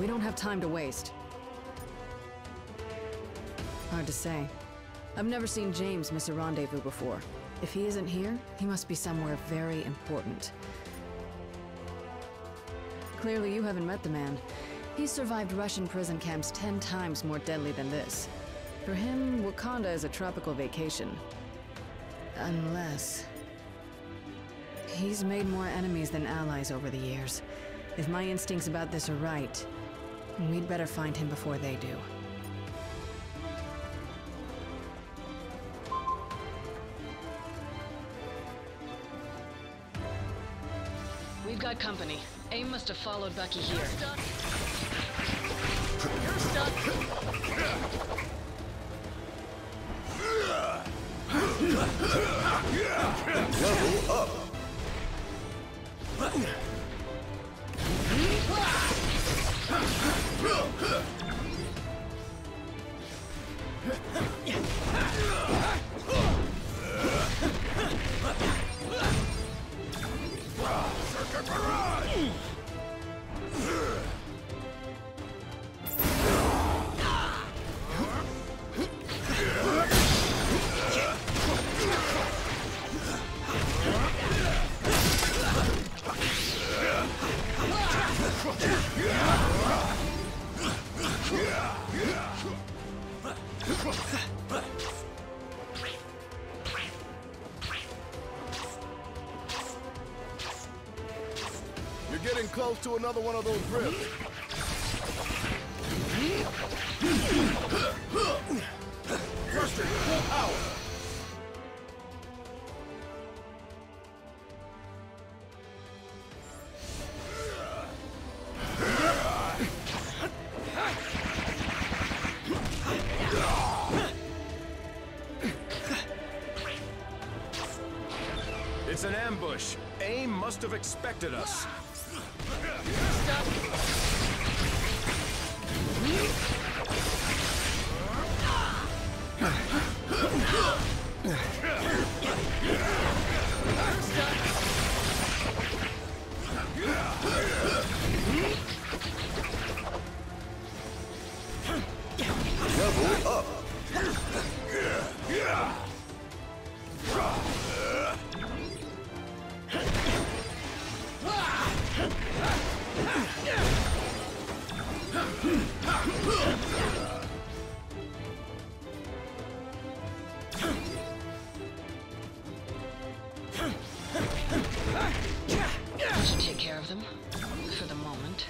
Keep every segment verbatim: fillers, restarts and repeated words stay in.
We don't have time to waste. Hard to say. I've never seen James miss a rendezvous before. If he isn't here, he must be somewhere very important. Clearly you haven't met the man. He's survived Russian prison camps ten times more deadly than this. For him, Wakanda is a tropical vacation. Unless... he's made more enemies than allies over the years. If my instincts about this are right, we'd better find him before they do. We've got company. AIM must have followed Bucky here. You're stuck. You're stuck. Level up. Circuit barrage! You're getting close to another one of those rifts. First and full power. It's an ambush. AIM must have expected us. Level up. Should take care of them for the moment.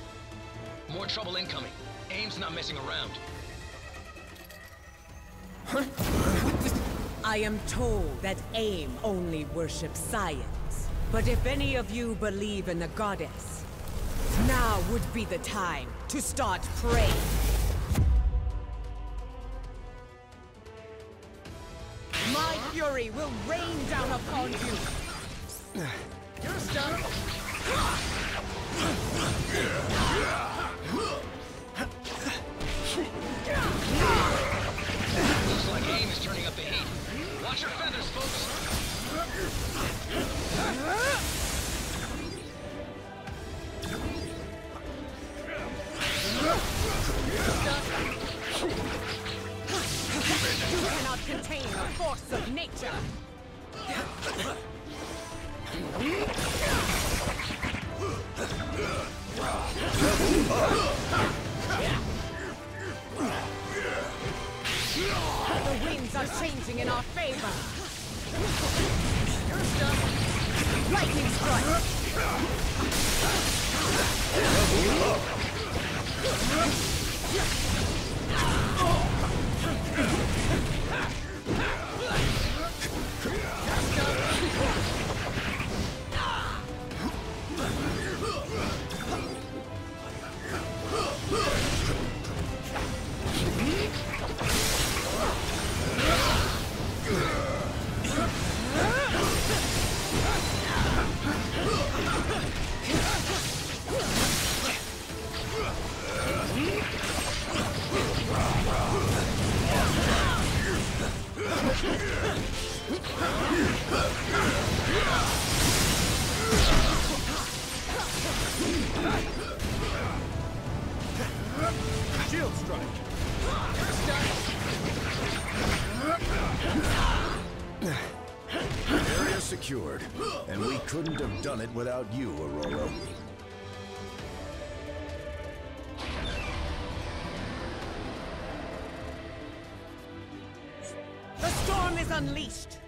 More trouble incoming. AIM's not messing around. Huh? I am told that AIM only worships science. But if any of you believe in the goddess, now would be the time to start praying. My fury will rain down upon you. You're stuck. Looks like AIM is turning up the heat. Watch your feathers, folks. You cannot contain the force of nature. The winds are changing in our favor. You're stuck. Lightning strike. Shield strike. Area secured, and we couldn't have done it without you, Aurora. The storm is unleashed.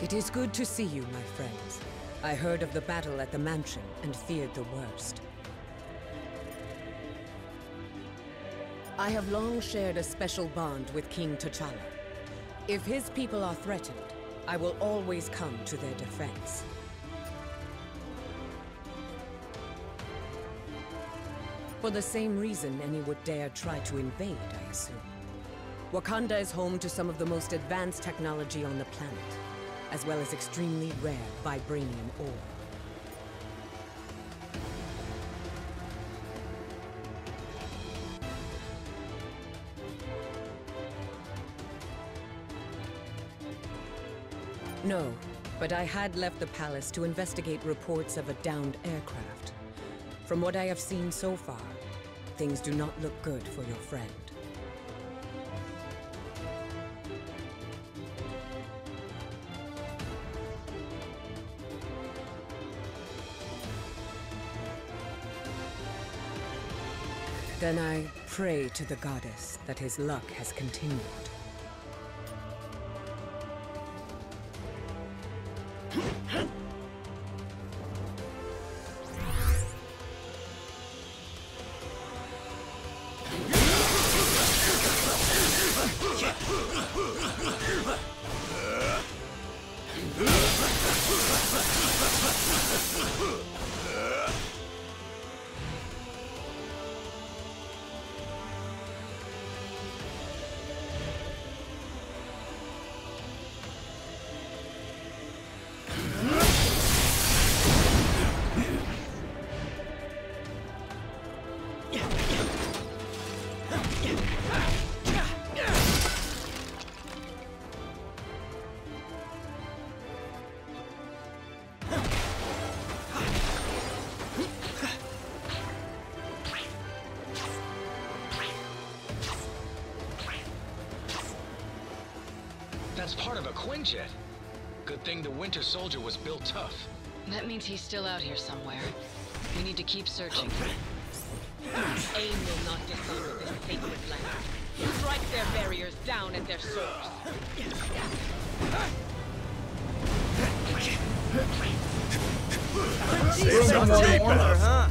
It is good to see you, my friends. I heard of the battle at the mansion and feared the worst. I have long shared a special bond with King T'Challa. If his people are threatened, I will always come to their defense. For the same reason any would dare try to invade, I assume. Wakanda is home to some of the most advanced technology on the planet, as well as extremely rare vibranium ore. No, but I had left the palace to investigate reports of a downed aircraft. From what I have seen so far, things do not look good for your friend. Then I pray to the goddess that his luck has continued. That's part of a Quinjet. Good thing the Winter Soldier was built tough. That means he's still out here somewhere. We need to keep searching. AIM will not dishonor this sacred land. Strike their barriers down at their source. Huh?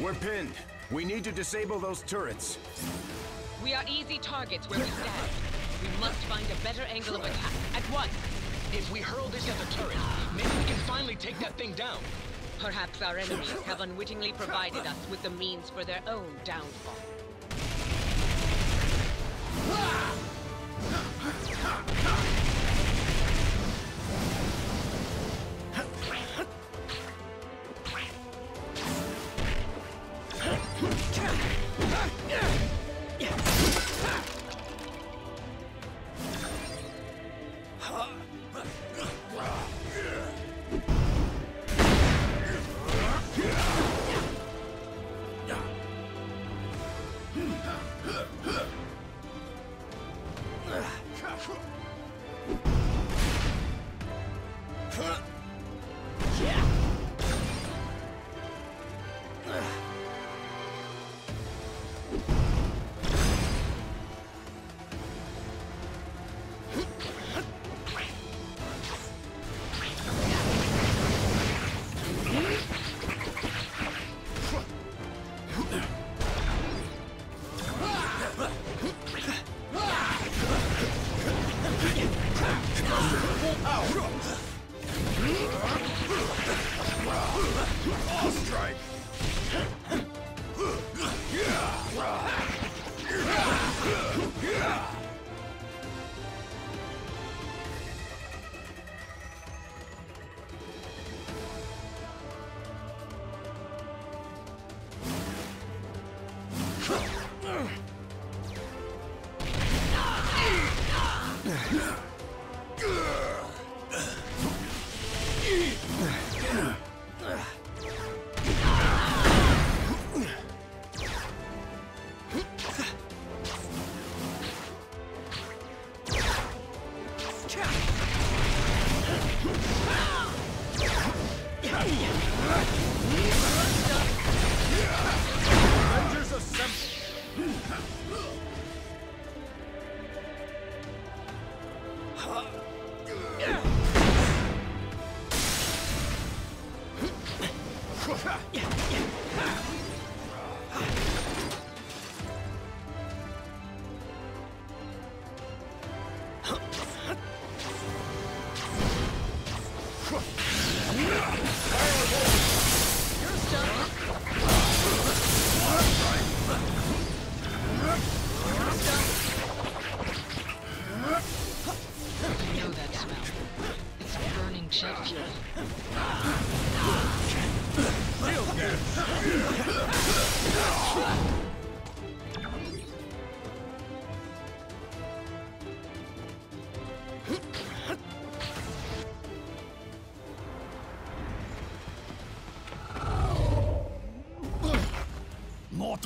We're pinned. We need to disable those turrets. We are easy targets where we stand. We must find a better angle of attack. At once! If we hurl this at the turret, maybe we can finally take that thing down. Perhaps our enemies have unwittingly provided us with the means for their own downfall.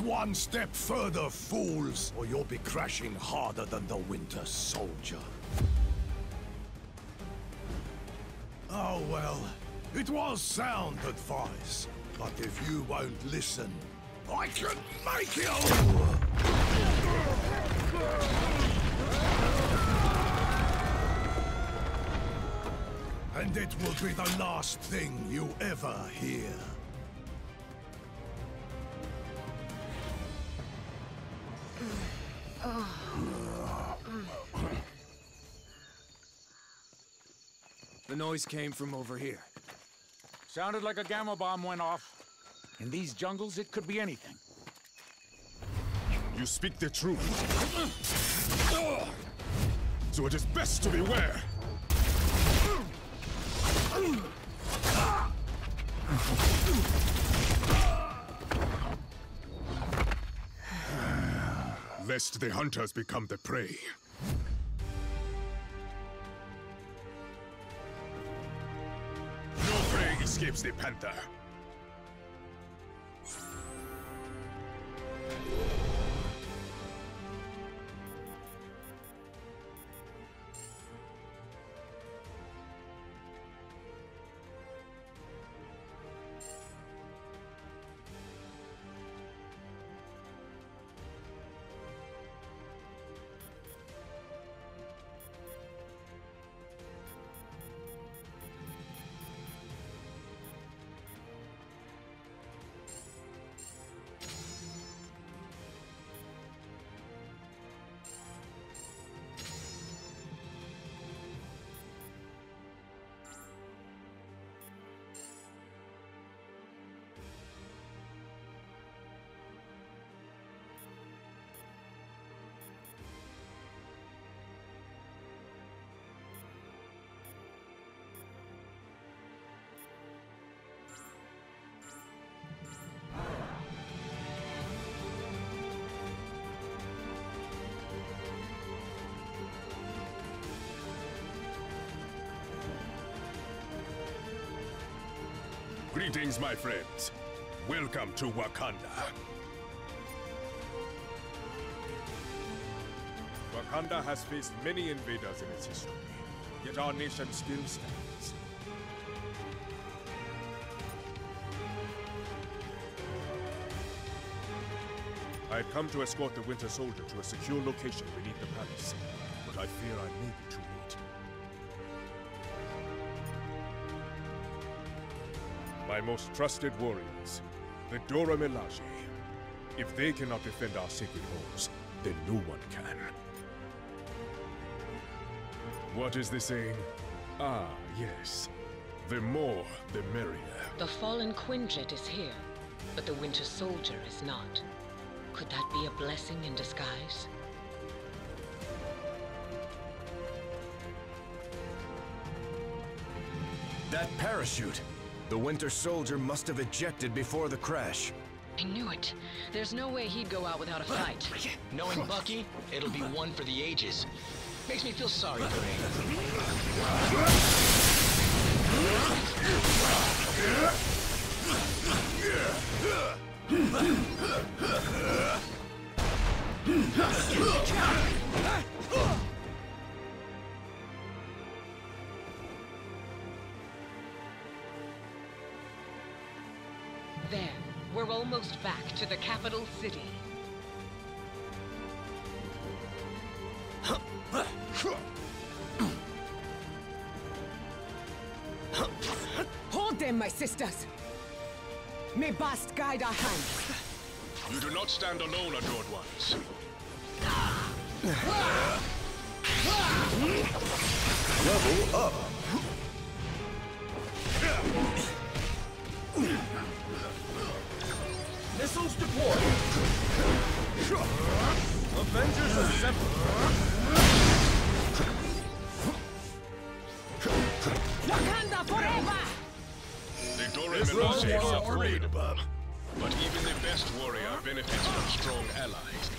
One step further, fools, or you'll be crashing harder than the Winter Soldier. Oh well, it was sound advice, but if you won't listen, I can make you! And it will be the last thing you ever hear. The noise came from over here. Sounded like a gamma bomb went off. In these jungles, it could be anything. You speak the truth. So it is best to beware. Lest the hunters become the prey. No prey escapes the panther. Greetings, my friends. Welcome to Wakanda. Wakanda has faced many invaders in its history, yet our nation still stands. I had come to escort the Winter Soldier to a secure location beneath the palace, but I fear I may be too late. My most trusted warriors, the Dora Milaje. If they cannot defend our sacred homes, then no one can. What is the saying? Ah, yes. The more, the merrier. The fallen Quinjet is here, but the Winter Soldier is not. Could that be a blessing in disguise? That parachute! The Winter Soldier must have ejected before the crash. I knew it. There's no way he'd go out without a fight. Knowing Bucky, it'll be one for the ages. Makes me feel sorry for him. There, we're almost back to the capital city. Hold them, my sisters. May Bast guide our hands. You do not stand alone, adored ones. Level up. Missiles deployed! Avengers assembled! Wakanda forever! The Dora Milaje are afraid above, but even the best warrior benefits from strong allies.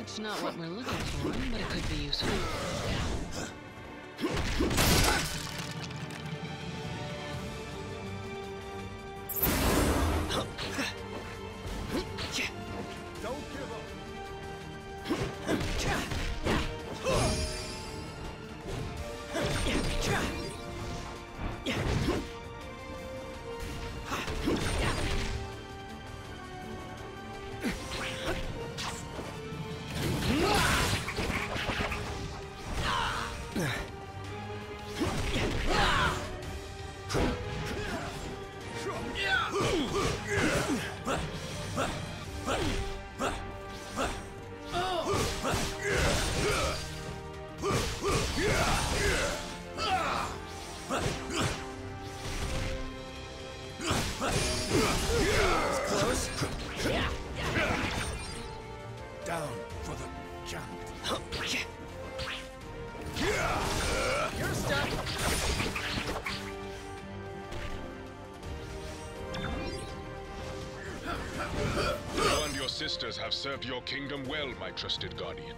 It's not what we're looking for, but it could be useful. Don't give up! Sisters have served your kingdom well, my trusted guardian.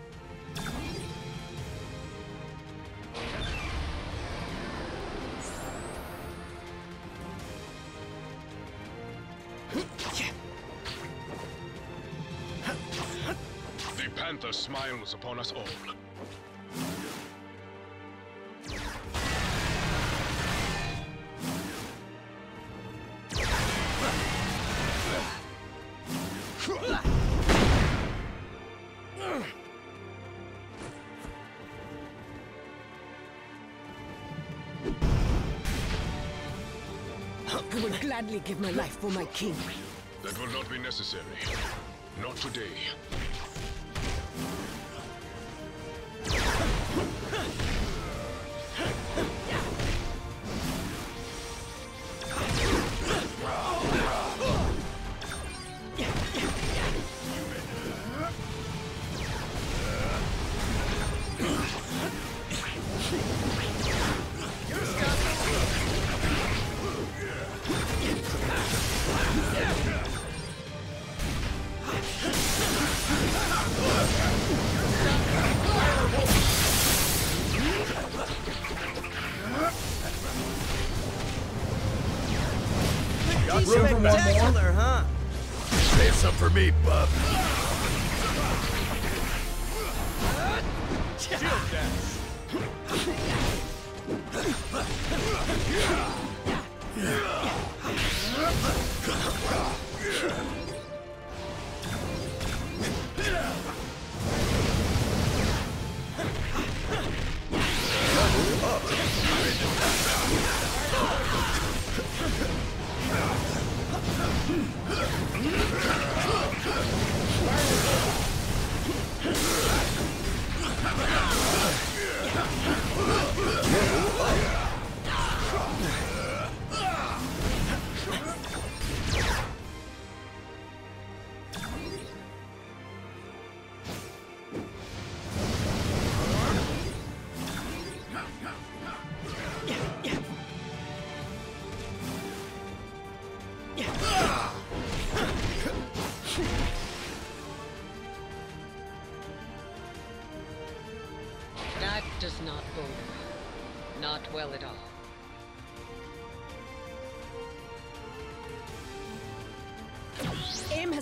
The panther smiles upon us all. I would gladly give my life for my king. That will not be necessary. Not today. Spectacular, huh? Save some for me, bub. Shield dance.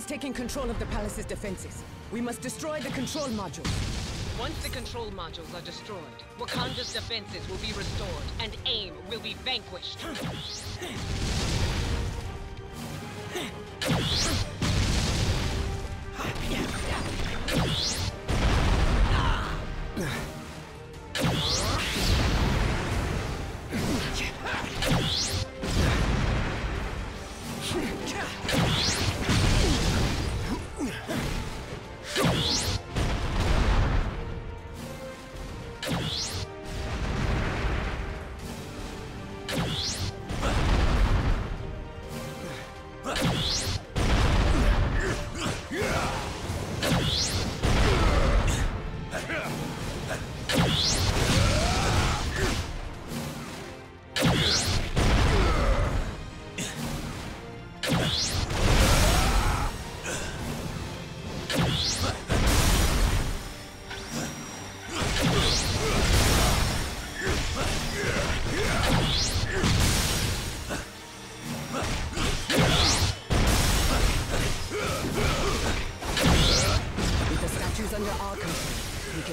Taking control of the palace's defenses. We must destroy the control modules. Once the control modules are destroyed, Wakanda's defenses will be restored, and AIM will be vanquished.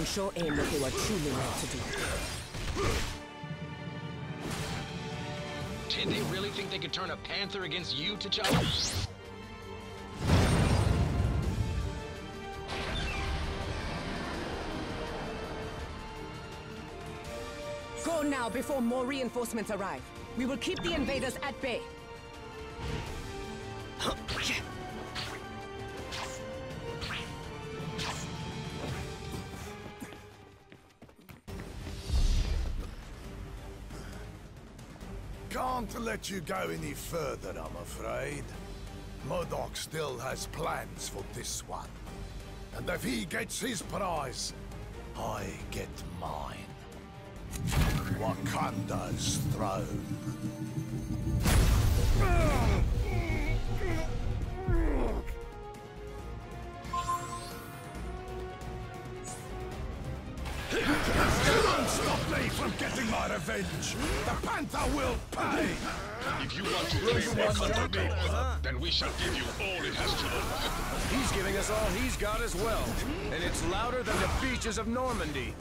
Show AIM what they are truly meant to do. Did they really think they could turn a panther against you, T'Challa? Go now before more reinforcements arrive. We will keep the invaders at bay. Can't let you go any further, I'm afraid. MODOK still has plans for this one. And if he gets his prize, I get mine. Wakanda's throne. Stop me from getting my revenge! The Panther will pay! If you want to play Wakanda game, then we shall give you all it has to offer. He's giving us all he's got as well, and it's louder than the beaches of Normandy.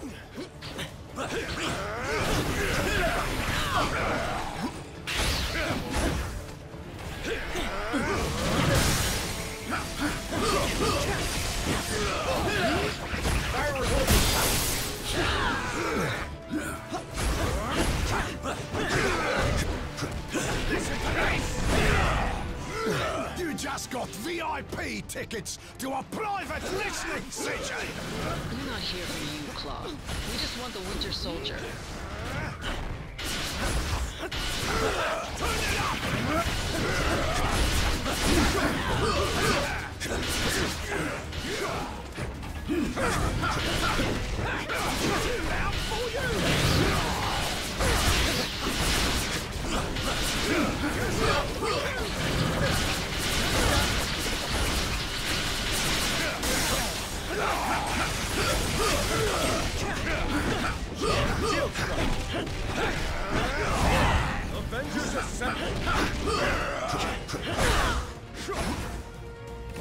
You just got V I P tickets to a private listening session! We're not here for you, Claw. We just want the Winter Soldier. Turn it up! Avengers assemble!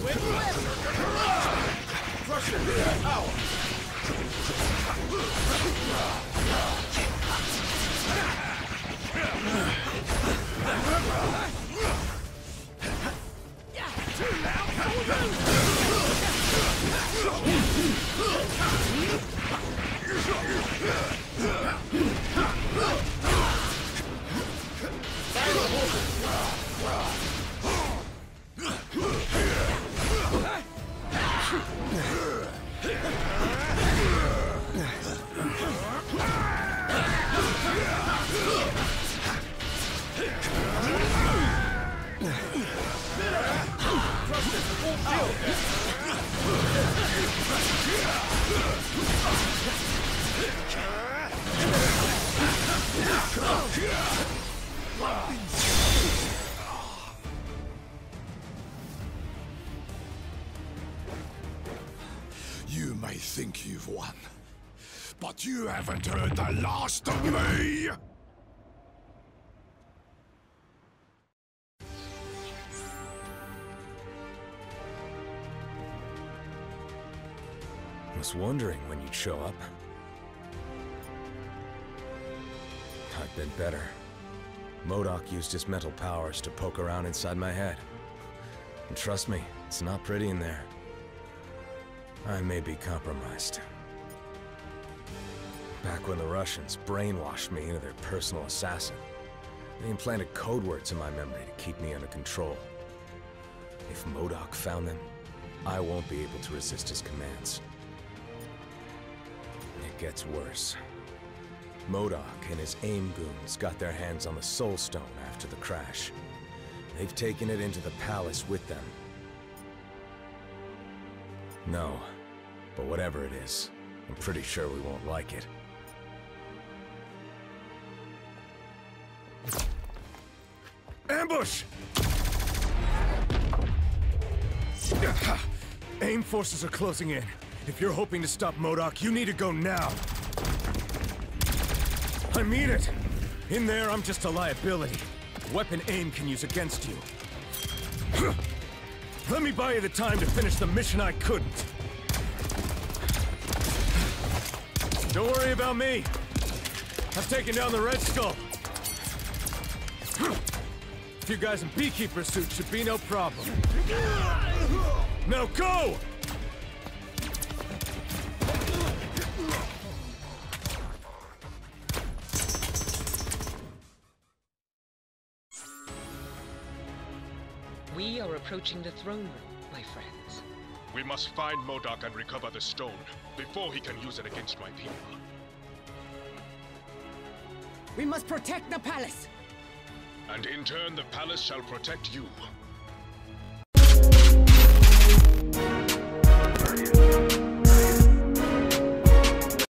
With Crush it! Ow! Too loud You may think you've won, but you haven't heard the last of me! Was wondering when you'd show up. I've been better. MODOK used his mental powers to poke around inside my head. And trust me, it's not pretty in there. I may be compromised. Back when the Russians brainwashed me into their personal assassin, they implanted code words in my memory to keep me under control. If MODOK found them, I won't be able to resist his commands. Gets worse. MODOK and his AIM goons got their hands on the Soul Stone after the crash. They've taken it into the palace with them. No, but whatever it is, I'm pretty sure we won't like it. Ambush! AIM forces are closing in. If you're hoping to stop MODOK, you need to go now. I mean it! In there, I'm just a liability. Weapon AIM can use against you. Let me buy you the time to finish the mission I couldn't. Don't worry about me. I've taken down the Red Skull. A few guys in beekeeper suits should be no problem. Now go! We are approaching the throne room, my friends. We must find MODOK and recover the stone before he can use it against my people. We must protect the palace! And in turn, the palace shall protect you.